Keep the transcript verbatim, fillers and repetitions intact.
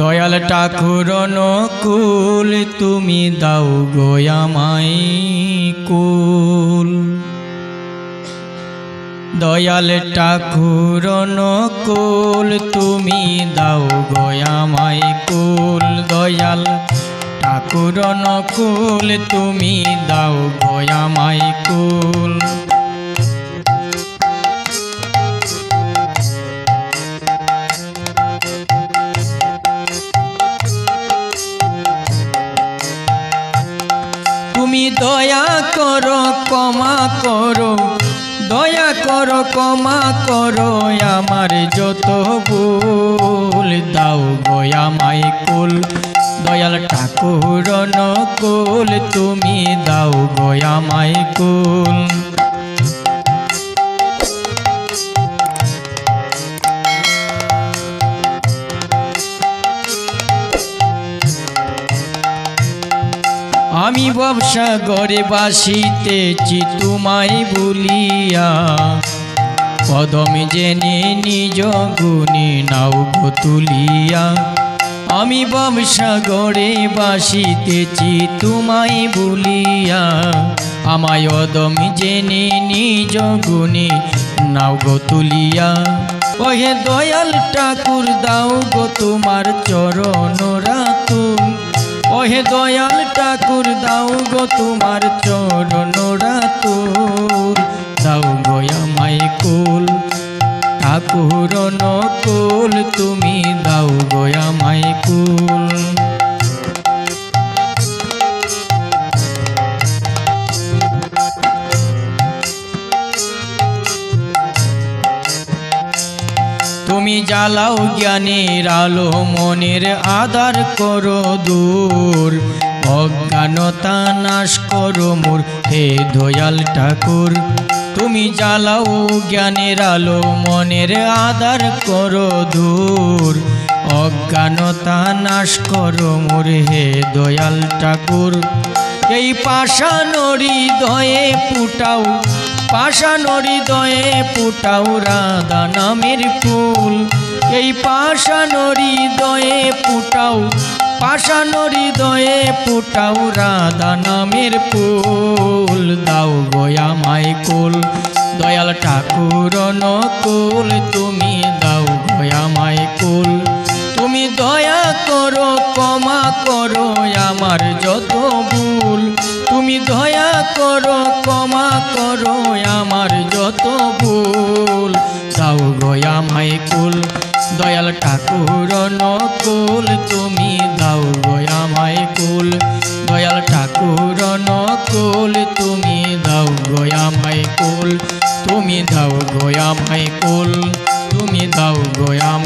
দয়াল ঠাকুর অনুকূল তুমি দাও গো আমায় কুল। দয়াল ঠাকুর অনুকূল তুমি দাও গো আমায় কুল। দয়াল ঠাকুর অনুকূল তুমি দাও গো আমায় কুল। তুমি দয়া করো ক্ষমা করো, দয়া করো ক্ষমা করো আমার যত ভুল, দাও গো আমায় কুল। দয়াল ঠাকুর অনুকূল তুমি দাও গো আমায় কুল। আমি ভবসাগরে বাসিতেছি তোমায় ভুলিয়া, পদম জেনে নিজ গুণে নাও গো তুলিয়া। আমি ভবসাগরে বাসিতেছি তোমায় ভুলিয়া, আমায় অদম জেনে নিজ গুণে নাও গো তুলিয়া। ওহে দয়াল ঠাকুর দাও গো তোমার চরণ রাতুল, ওহে দয়াল ঠাকুর দাও গো তোমার চরণ রাতুল, দাও গো আমায় কুল। ঠাকুর অনুকূল তুমি দাও গো আমায় কুল। তুমি জ্বালাও জ্ঞানের আলো, মনের আধার করো দূর, অজ্ঞানতা নাশ করো মোর হে দয়াল ঠাকুর। তুমি জ্বালাও জ্ঞানের আলো, মনের আধার করো দূর, অজ্ঞানতা নাশ করো মোর হে দয়াল ঠাকুর। এই পাষাণ হৃদয়ে ফুটাও, পাষাণ হৃদয়ে ফুটাও রাধা নামের ফুল। এই পাষাণ হৃদয়ে ফুটাও, পাষাণ হৃদয়ে ফুটাও রাধা নামের ফুল, দাও গো আমায় কুল। দয়াল ঠাকুর অনুকূল তুমি দাও গো আমায় কুল। তুমি দয়া করো ক্ষমা করো আমার যত ভুল, তুমি দয়া করো ক্ষমা করো আমার যত ভুল, দাও গো আমায় কুল। দয়াল ঠাকুর অনুকূল তুমি দাও গো আমায় কুল। দয়াল ঠাকুর অনুকূল তুমি দাও গো আমায় কুল। তুমি দাও গো আমায় কুল। তুমি দাও গো